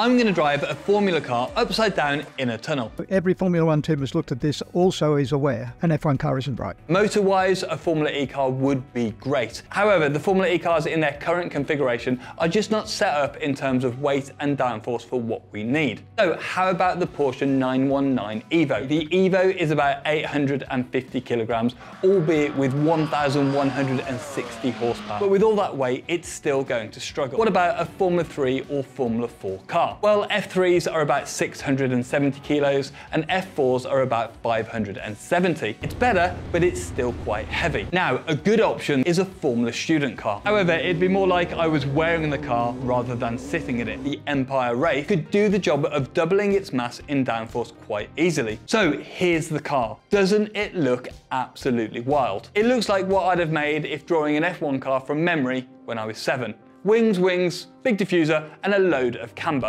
I'm going to drive a Formula car upside down in a tunnel. Every Formula 1 team that's looked at this also is aware an F1 car isn't right. Motor-wise, a Formula E car would be great. However, the Formula E cars in their current configuration are just not set up in terms of weight and downforce for what we need. So how about the Porsche 919 Evo? The Evo is about 850 kilograms, albeit with 1,160 horsepower. But with all that weight, it's still going to struggle. What about a Formula 3 or Formula 4 car? Well, F3s are about 670 kilos and F4s are about 570. It's better, but it's still quite heavy. Now, a good option is a Formula student car. However, it'd be more like I was wearing the car rather than sitting in it. The Empire Ray could do the job of doubling its mass in downforce quite easily. So here's the car. Doesn't it look absolutely wild? It looks like what I'd have made if drawing an F1 car from memory when I was 7. Wings, big diffuser, and a load of camber.